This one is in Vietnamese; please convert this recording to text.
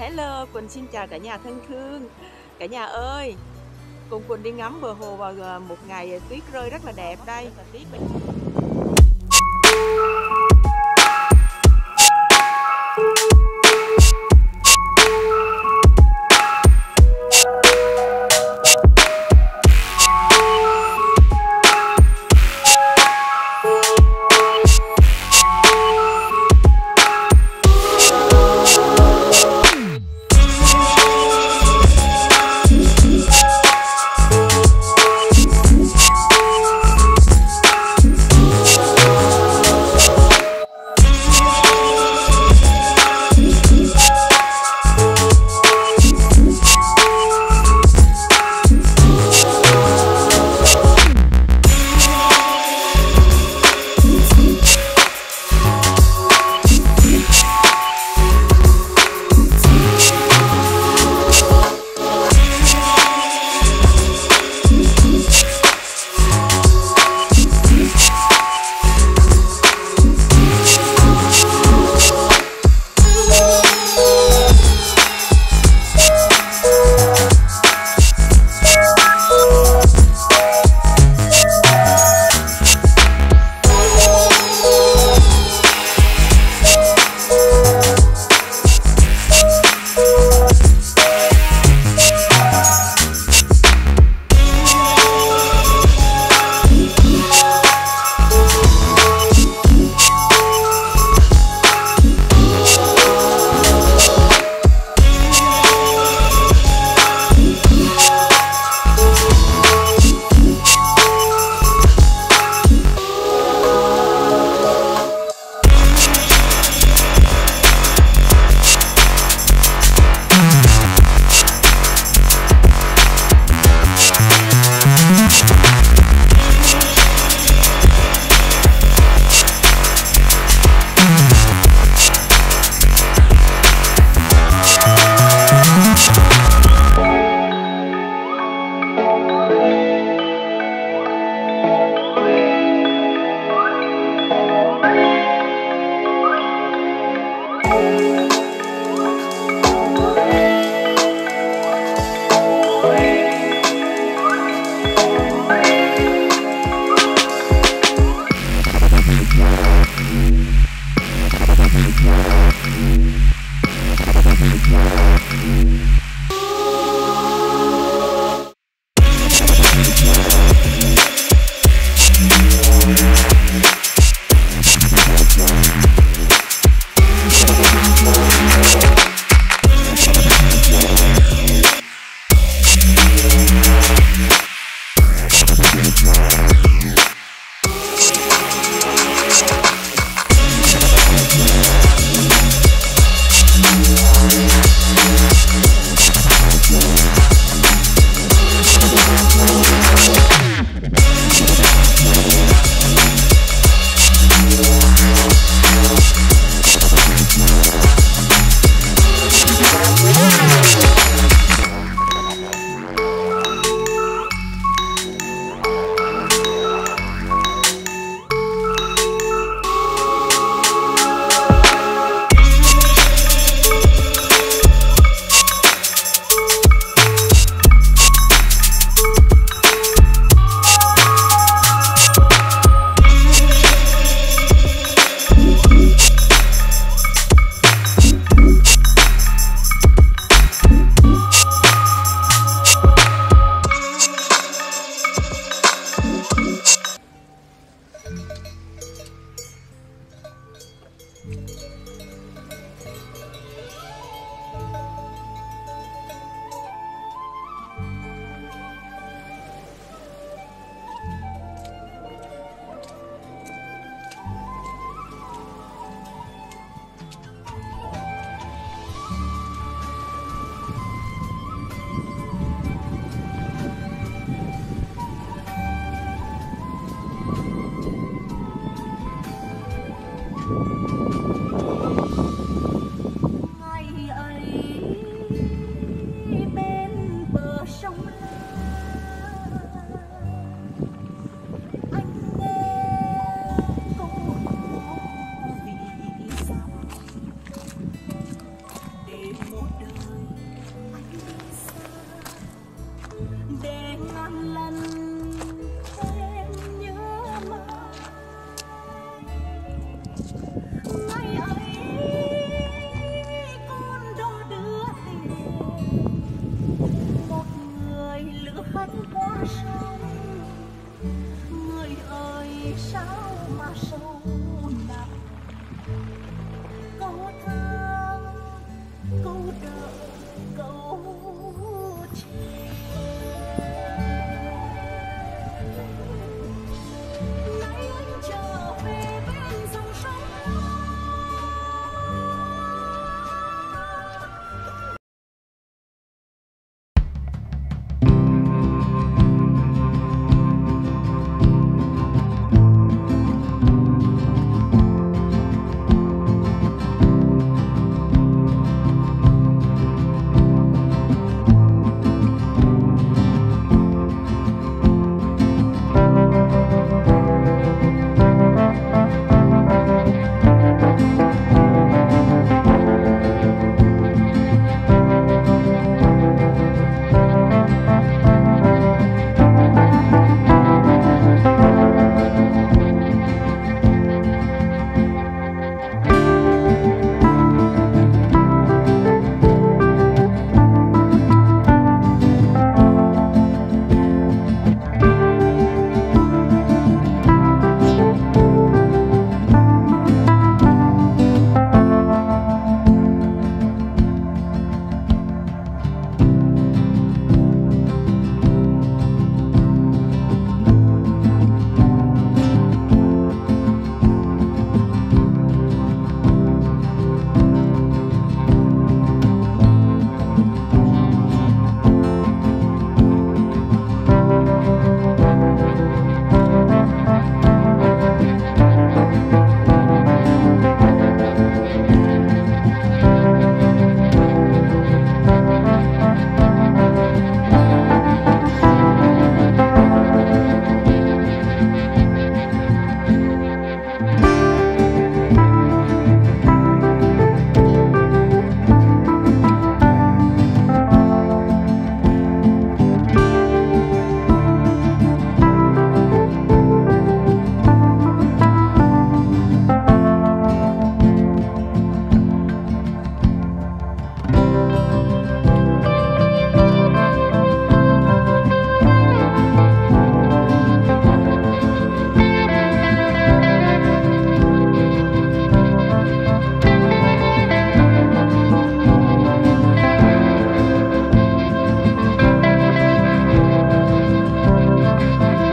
Hello, Quỳnh xin chào cả nhà thân thương. Cả nhà ơi, cùng Quỳnh đi ngắm bờ hồ vào một ngày tuyết rơi rất là đẹp đây.